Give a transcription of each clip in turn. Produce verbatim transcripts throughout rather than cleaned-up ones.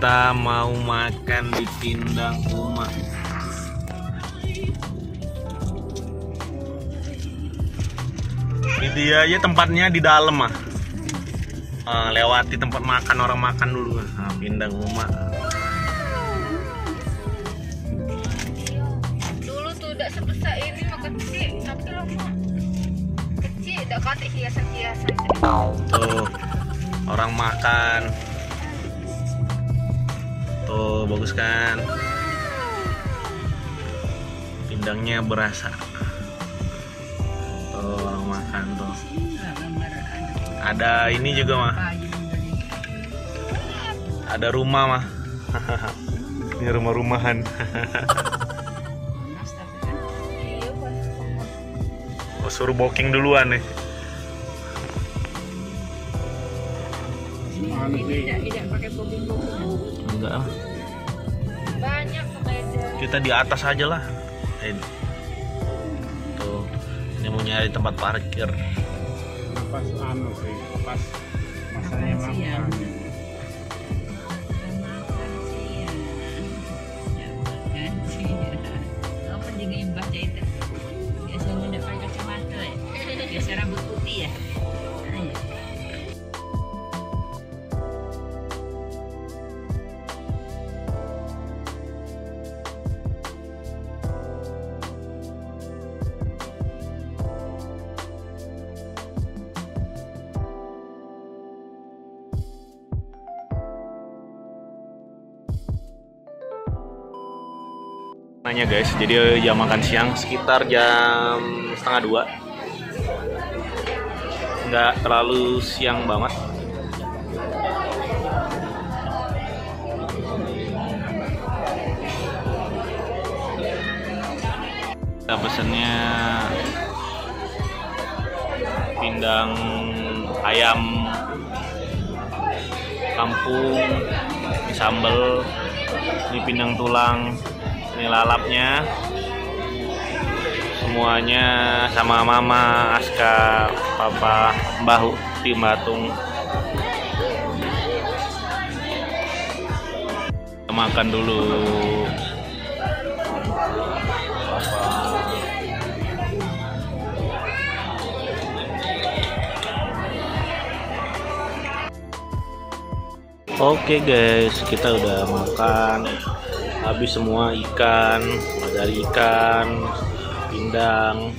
Kita mau makan di Pindang Umak. Ini dia ya tempatnya di dalam ah. Uh, lewati tempat makan orang makan dulu. Nah, Pindang Umak. Dulu tuh tidak sebesar ini mah kecil, tapi lo mah kecil, tidak kata hiasan-hiasan. Tuh orang makan. Oh, bagus kan? Pindangnya berasa. Tuh, orang makan tuh. Ada ini juga mah. Ada rumah mah. Ini rumah-rumahan. Oh, suruh booking duluan nih. Tidak, tidak pakai booking-booking. Enggak lah. Banyak pekerjaan. Kita di atas aja lah. Ini. Tuh, ini mau nyari tempat parkir. Pas anu sih, pas masanya makan. Nanya guys, jadi jam makan siang sekitar jam setengah dua, nggak terlalu siang banget. Kita pesennya pindang ayam kampung, ini sambal, ini pindang tulang. Ini lalapnya, semuanya sama Mama Aska, Papa Mbah Atung. Kita makan dulu. Oke guys, kita udah makan. Habis semua ikan, dari ikan, pindang,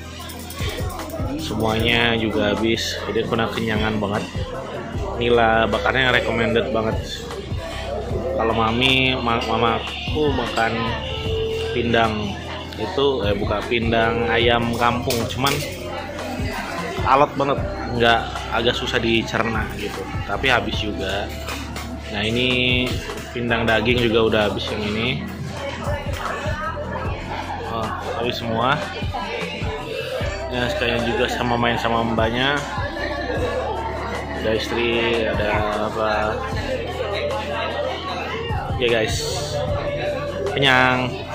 semuanya juga habis. Jadi aku kenyangan banget. Nila bakarnya recommended banget. Kalau mami, mamaku makan pindang itu eh bukan pindang ayam kampung, cuman alot banget, nggak agak susah dicerna gitu. Tapi habis juga. Nah ini pindang daging juga udah habis yang ini. Oh, habis semua. Ya sekalian juga sama main sama mbaknya. Ada istri, ada apa? Ya guys, kenyang.